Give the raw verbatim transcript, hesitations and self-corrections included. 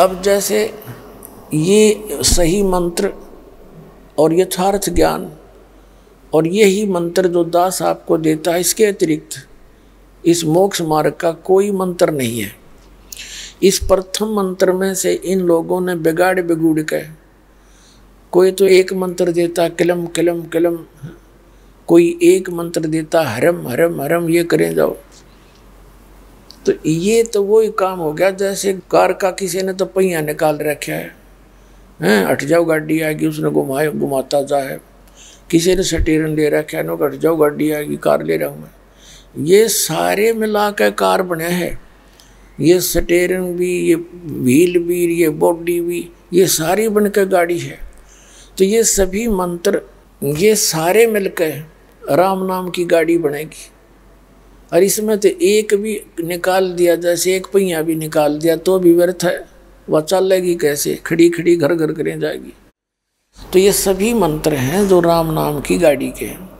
अब जैसे ये सही मंत्र और यथार्थ ज्ञान और यही मंत्र जो दास आपको देता है, इसके अतिरिक्त इस मोक्ष मार्ग का कोई मंत्र नहीं है। इस प्रथम मंत्र में से इन लोगों ने बिगाड़ बिगुड़ के, कोई तो एक मंत्र देता किलम किलम किलम, कोई एक मंत्र देता हरम हरम हरम, ये करें जाओ। तो ये तो वही काम हो गया जैसे कार का किसी ने तो पहिया निकाल रखा है, हैं हट जाओ गाड़ी आएगी, उसने घुमाए घुमाता जाए। किसी ने स्टीयरिंग ले रखा है, हट जाओ गाड़ी आएगी, कार ले रहा हूँ मैं। ये सारे मिला के कार बने हैं, ये स्टीयरिंग भी, ये व्हील भी, ये बॉडी भी, ये सारी बन के गाड़ी है। तो ये सभी मंत्र ये सारे मिलकर राम नाम की गाड़ी बनेगी। और इसमें तो एक भी निकाल दिया, जैसे एक पहिया भी निकाल दिया तो भी व्यर्थ है, वह चलेगी कैसे, खड़ी खड़ी घर घर करें जाएगी। तो ये सभी मंत्र हैं जो राम नाम की गाड़ी के हैं।